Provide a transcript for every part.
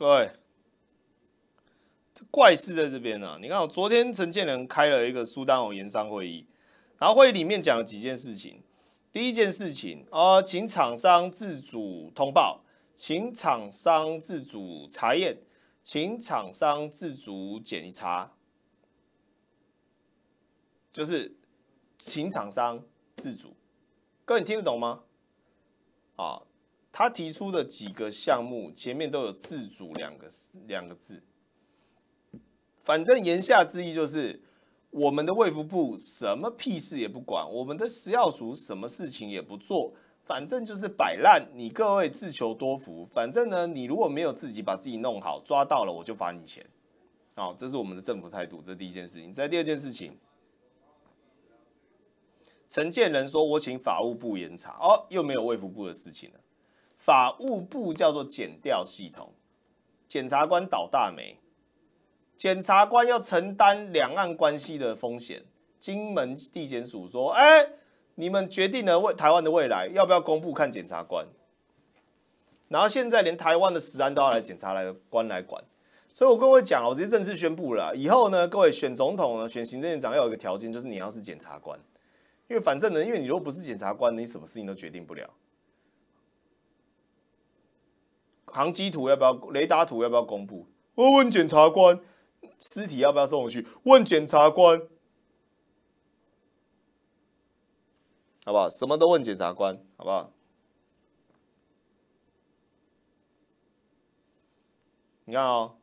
各位，这怪事在这边啊！你看，我昨天陈建仁开了一个苏丹红研商会议，然后会议里面讲了几件事情。第一件事情啊，请厂商自主通报，请厂商自主查验，请厂商自主检查，就是请厂商自主。各位，你听得懂吗？啊。 他提出的几个项目前面都有“自主”两个字，反正言下之意就是我们的卫福部什么屁事也不管，我们的食药署什么事情也不做，反正就是摆烂。你各位自求多福，反正呢，你如果没有自己把自己弄好，抓到了我就罚你钱。好，这是我们的政府态度，这是第一件事情。再第二件事情，陈建仁说：“我请法务部严查。”哦，又没有卫福部的事情了。 法务部叫做检调系统，检察官倒大霉，检察官要承担两岸关系的风险。金门地检署说：“哎，你们决定了台湾的未来，要不要公布看检察官？”然后现在连台湾的食安都要来检察官来管，所以我跟各位讲，我直接正式宣布了，以后呢，各位选总统呢，选行政院长要有一个条件，就是你要是检察官，因为反正呢，因为你如果不是检察官，你什么事情都决定不了。 航机图要不要？雷达图要不要公布？我问检察官，尸体要不要送回去？问检察官，好不好？什么都问检察官，好不好？你看哦，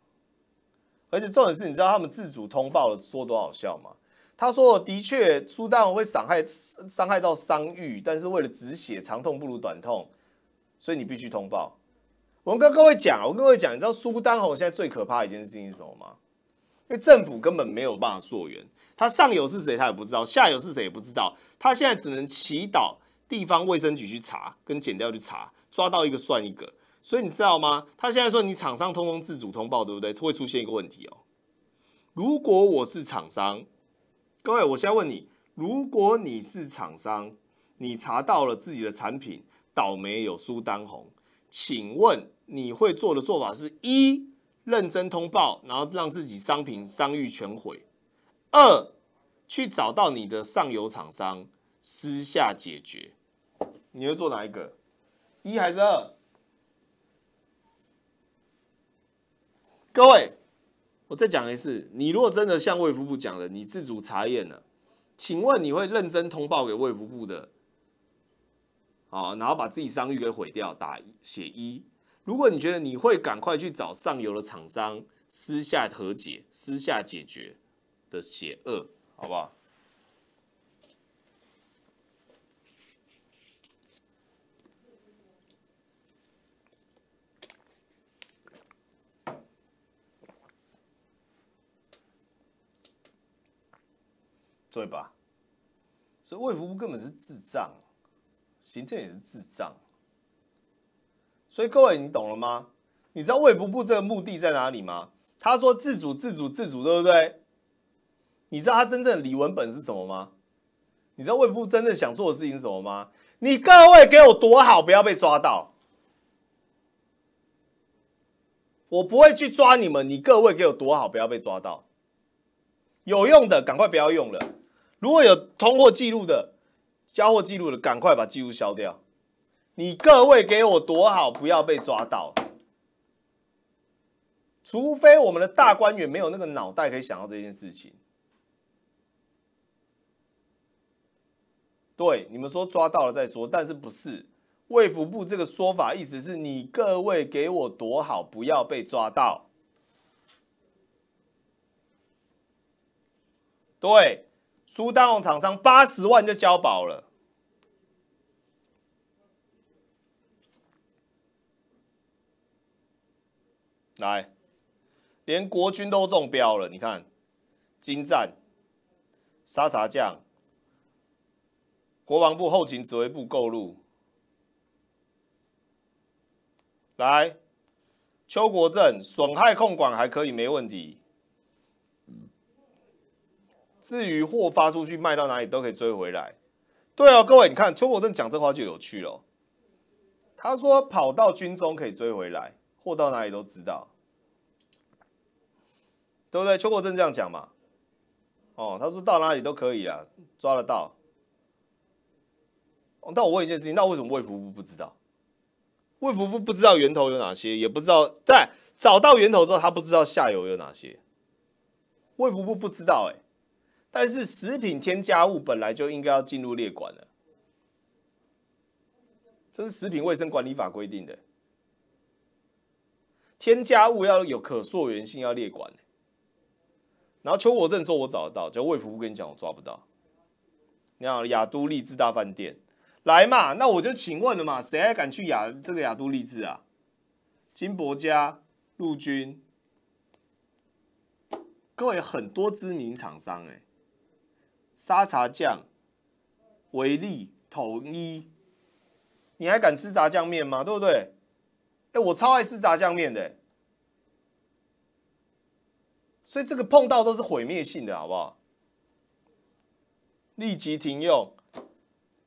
而且重点是，你知道他们自主通报的说多好笑吗？他说的确，苏丹会伤害到伤愈，但是为了止血，长痛不如短痛，所以你必须通报。 我跟各位讲，你知道苏丹红现在最可怕的一件事情是什么吗？因为政府根本没有办法溯源，他上游是谁他也不知道，下游是谁也不知道，他现在只能祈祷地方卫生局去查，跟检调去查，抓到一个算一个。所以你知道吗？他现在说你厂商通通自主通报，对不对？会出现一个问题哦。如果我是厂商，各位，我现在问你，如果你是厂商，你查到了自己的产品倒霉有苏丹红，请问？ 你会做的做法是：一、认真通报，然后让自己商品商誉全毁；二、去找到你的上游厂商，私下解决。你会做哪一个？一还是二？各位，我再讲一次，你如果真的像卫福部讲的，你自主查验了，请问你会认真通报给卫福部的？好，然后把自己商誉给毁掉，打写一。 如果你觉得你会赶快去找上游的厂商私下和解、私下解决的邪恶，好不好？对吧？所以卫福部根本是智障，行政也是智障。 所以各位，你懂了吗？你知道卫福部这个目的在哪里吗？他说自主、自主、自主，对不对？你知道他真正的理文本是什么吗？你知道卫福部真正想做的事情是什么吗？你各位给我躲好，不要被抓到。我不会去抓你们，你各位给我躲好，不要被抓到。有用的赶快不要用了，如果有通货记录的、销货记录的，赶快把记录消掉。 你各位给我躲好，不要被抓到。除非我们的大官员没有那个脑袋可以想到这件事情。对，你们说抓到了再说，但是不是卫福部这个说法，意思是你各位给我躲好，不要被抓到。对，苏丹红厂商80万就交保了。 来，连国军都中标了。你看，金战、沙茶酱、国防部后勤指挥部购入。来，邱国正损害控管还可以，没问题。至于货发出去卖到哪里都可以追回来。对哦，各位，你看邱国正讲这话就有趣了。他说跑到军中可以追回来。 货到哪里都知道，对不对？邱国正这样讲嘛，哦，他说到哪里都可以啊，抓得到。哦，但我问一件事情，那为什么卫福部不知道？卫福部不知道源头有哪些，也不知道在找到源头之后，他不知道下游有哪些。卫福部不知道哎、欸，但是食品添加物本来就应该要进入列管了，这是食品卫生管理法规定的。 添加物要有可溯源性，要列管、欸。然后邱国正说：“我找得到。”就卫福部跟你讲，我抓不到。你看亚都丽致大饭店来嘛，那我就请问了嘛，谁还敢去亚都丽致啊？金博家、陆军，各位很多知名厂商哎、欸，沙茶酱、维力、统一，你还敢吃炸酱面吗？对不对？ 欸、我超爱吃炸酱面的、欸，所以这个碰到都是毁灭性的，好不好？立即停用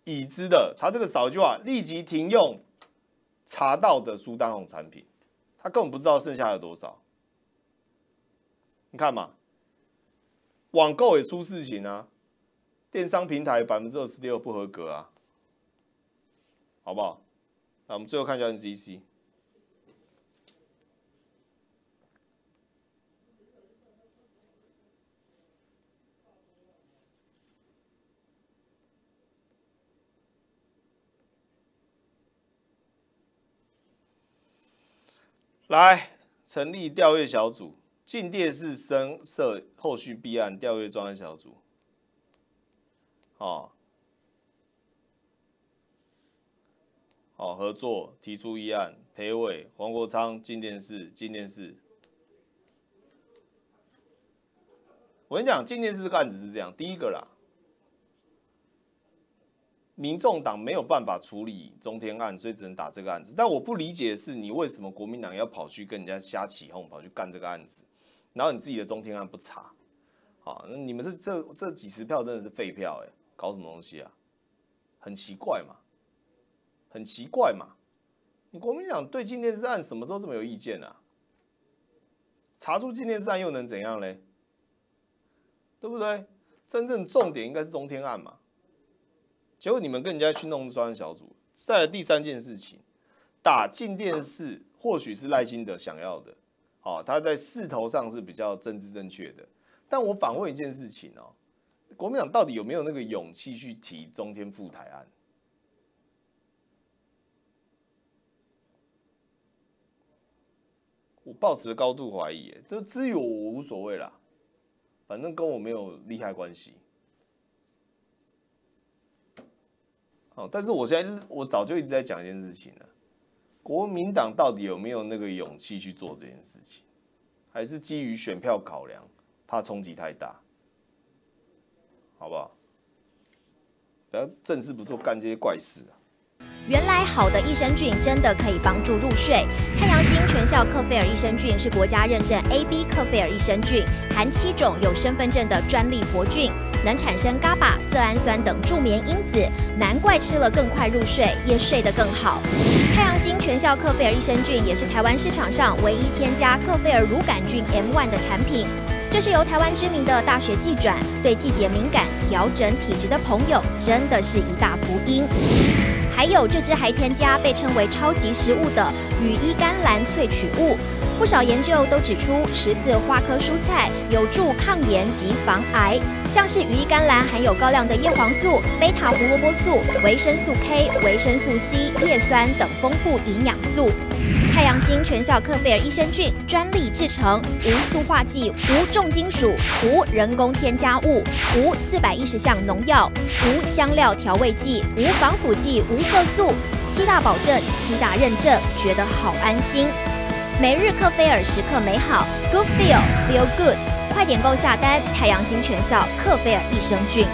已知的，他这个少一句话，立即停用查到的苏丹红产品，他根本不知道剩下有多少。你看嘛，网购也出事情啊，电商平台26%不合格啊，好不好？那我们最后看一下 NCC。 来成立调阅小组，进电视深涉后续弊案调阅专案小组。哦，好、哦、合作提出议案，裴伟、黄国昌进电视，我跟你讲，进电视的案子是这样：第一个啦，民众党没有办法处理中天案，所以只能打这个案子。但我不理解的是，你为什么国民党要跑去跟人家瞎起哄，跑去干这个案子，然后你自己的中天案不查？好，那你们是这几十票真的是废票哎、欸，搞什么东西啊？很奇怪嘛，你国民党对进电视案什么时候这么有意见啊？查出进电视案又能怎样嘞？对不对？真正重点应该是中天案嘛。 结果你们跟人家去弄专案小组，再来第三件事情，打进电视或许是赖清德想要的，好、哦，他在势头上是比较政治正确的。但我反问一件事情哦，国民党到底有没有那个勇气去提中天赴台案？我抱持高度怀疑，就至于我无所谓啦，反正跟我没有利害关系。 但是我现在早就一直在讲一件事情了，国民党到底有没有那个勇气去做这件事情，还是基于选票考量，怕冲击太大，好不好？不要正事不做，干这些怪事啊！原来好的益生菌真的可以帮助入睡。太阳星全效克菲尔益生菌是国家认证 AB 克菲尔益生菌，含7种有身份证的专利活菌。 能产生 GABA、色氨酸等助眠因子，难怪吃了更快入睡，也睡得更好。太阳星全效克菲尔益生菌也是台湾市场上唯一添加克菲尔乳杆菌 M1 的产品，这是由台湾知名的大学季转，对季节敏感、调整体质的朋友真的是一大福音。还有这支还添加被称为超级食物的羽衣甘蓝萃取物。 不少研究都指出，十字花科蔬菜有助抗炎及防癌。像是羽衣甘蓝含有高量的叶黄素、贝塔胡萝卜素、维生素 K、维生素 C、叶酸等丰富营养素。太阳星全效克菲尔益生菌专利制成，无塑化剂、无重金属、无人工添加物、无410项农药、无香料调味剂、无防腐剂、无色素，7大保证、7大认证，觉得好安心。 每日克菲尔时刻美好 ，Good Feel Feel Good， 快点购下单！太阳星全效克菲尔益生菌。